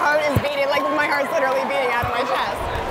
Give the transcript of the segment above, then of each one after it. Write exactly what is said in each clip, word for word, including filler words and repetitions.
heart is beating, like my heart's literally beating out of my chest.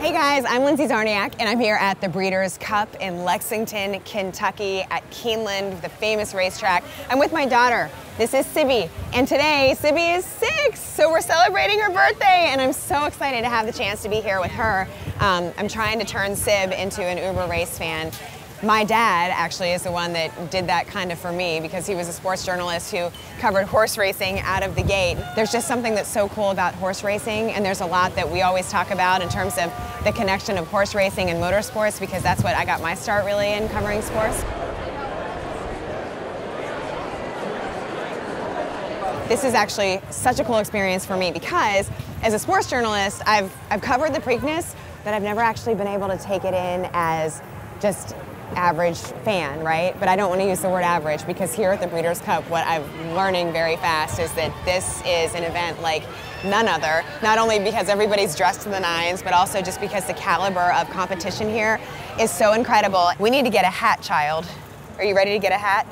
Hey guys, I'm Lindsay Czarniak, and I'm here at the Breeders' Cup in Lexington, Kentucky at Keeneland, the famous racetrack. I'm with my daughter. This is Sibby, and today Sibby is six, so we're celebrating her birthday, and I'm so excited to have the chance to be here with her. Um, I'm trying to turn Sib into an uber race fan. My dad actually is the one that did that kind of for me, because he was a sports journalist who covered horse racing out of the gate. There's just something that's so cool about horse racing, and there's a lot that we always talk about in terms of the connection of horse racing and motorsports, because that's what I got my start really in, covering sports. This is actually such a cool experience for me because as a sports journalist, I've, I've covered the Preakness, but I've never actually been able to take it in as just average fan, right? But I don't want to use the word average, because here at the Breeders' Cup, what I'm learning very fast is that this is an event like none other, not only because everybody's dressed to the nines, but also just because the caliber of competition here is so incredible. We need to get a hat, child. Are you ready to get a hat?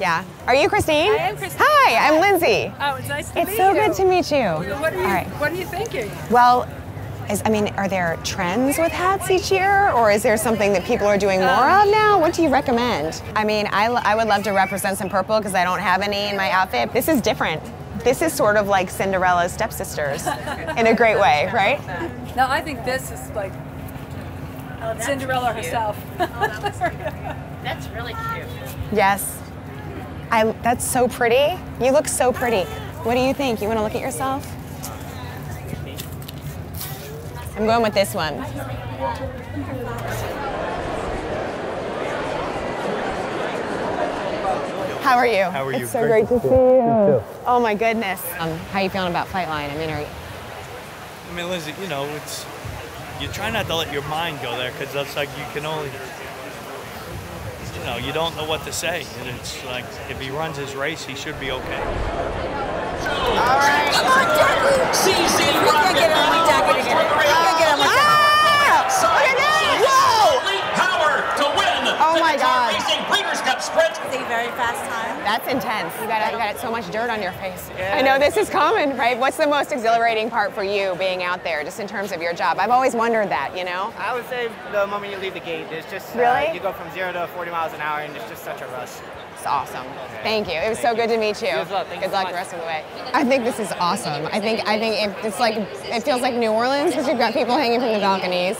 Yeah. Are you Christine? I am Christine. Hi, I'm Lindsay. Oh, it's nice to it's meet so you. It's so good to meet you. What are you, All right. what are you thinking? Well, Is, I mean, are there trends with hats each year, or is there something that people are doing more of now? What do you recommend? I mean, I, I would love to represent some purple because I don't have any in my outfit. This is different. This is sort of like Cinderella's stepsisters in a great way, right? No, I think this is like oh, Cinderella cute. herself. Oh, that was cute. That's really cute. Yes. I, that's so pretty. You look so pretty. What do you think? You want to look at yourself? I'm going with this one. How are you? How are you? It's so great, great to see you. Oh my goodness. Um, how are you feeling about Flightline? I mean, are you... I mean, Lindsay, you know, it's you try not to let your mind go there, because that's like you can only, you know, you don't know what to say, and it's like if he runs his race, he should be okay. All right. Come on, Jackie. Get on with Jackie again. Oh my God! Breeders' Cup Sprint. It's a very fast time. That's intense. You got you got so much dirt on your face. Yeah. I know this is common, right? What's the most exhilarating part for you being out there, just in terms of your job? I've always wondered that, you know. I would say the moment you leave the gate, there's just really uh, you go from zero to forty miles an hour, and it's just such a rush. It's awesome. Okay. Thank you. It was Thank so good you. to meet you. Good luck. Good luck so the rest of the way. I think this is awesome. I think I think it, it's like it feels like New Orleans, because you've got people hanging from the balconies.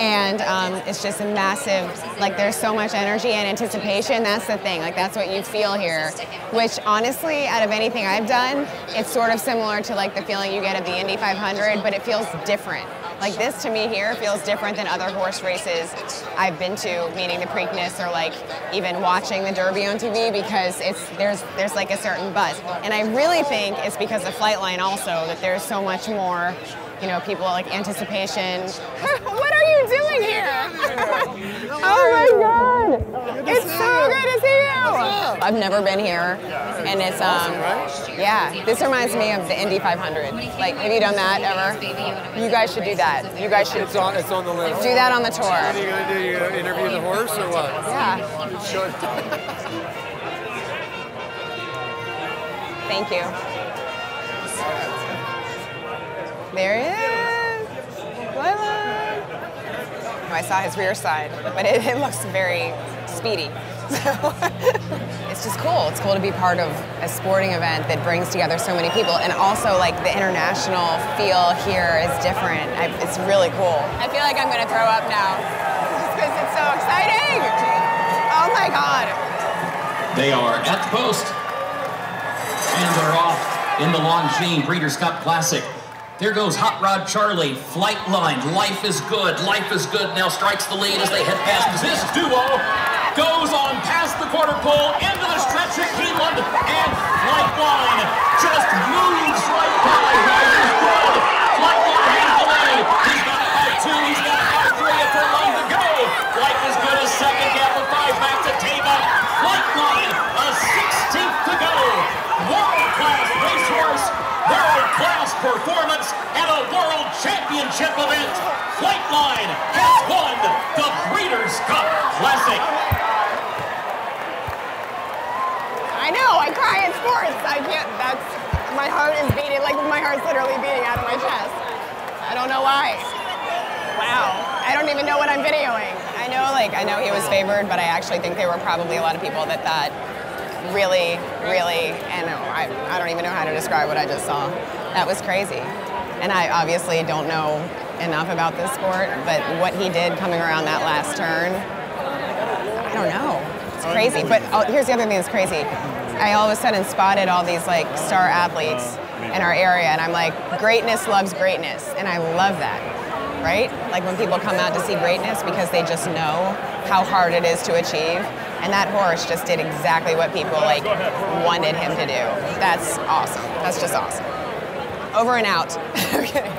And um, it's just a massive, like there's so much energy and anticipation. That's the thing, like that's what you feel here, which honestly, out of anything I've done, it's sort of similar to like the feeling you get of the Indy five hundred, but it feels different. Like this to me here feels different than other horse races I've been to, meaning the Preakness or like even watching the Derby on T V, because it's there's there's like a certain buzz. And I really think it's because of Flightline also, that there's so much more, you know, people like anticipation. What are you doing here? Oh my God! It's so good to see you. I've never been here, and it's um, yeah. This reminds me of the Indy five hundred. Like, have you done that ever? You guys should do that. You guys should. It's on. It's on the list. Do that on the tour. What are you gonna do? You gonna interview the horse or what? Yeah. Sure. Thank you. There it is. Voila. I saw his rear side, but it, it looks very speedy. So it's just cool. It's cool to be part of a sporting event that brings together so many people, and also like the international feel here is different. I, it's really cool. I feel like I'm going to throw up now because it's so exciting. Oh my God. They are at the post, and they're off in the Longines Breeders' Cup Classic. There goes Hot Rod Charlie, Flightline, Life is Good, Life is Good now strikes the lead as they head past. This duo goes on past the quarter pole, into the stretch at Keeneland, and Flightline just moves right by. Life is Good, Flightline has the lead. He's got it by two, he's got it by three, and for long to go. Life is Good is second, gap of five back to Tava. Flightline, a sixteenth to go. World-class racehorse. World-class performance at a world championship. championship event, Flightline has won the Breeders' Cup Classic. I know, I cry in sports. I can't, that's, my heart is beating, like my heart's literally beating out of my chest. I don't know why. Wow, I don't even know what I'm videoing. I know, like, I know he was favored, but I actually think there were probably a lot of people that thought really, really, and I, I don't even know how to describe what I just saw. That was crazy. And I obviously don't know enough about this sport, but what he did coming around that last turn, I don't know. It's crazy. But oh, here's the other thing that's crazy. I all of a sudden spotted all these like star athletes in our area, and I'm like, greatness loves greatness, and I love that, right? Like when people come out to see greatness because they just know how hard it is to achieve. And that horse just did exactly what people like wanted him to do. That's awesome. That's just awesome. Over and out. Okay.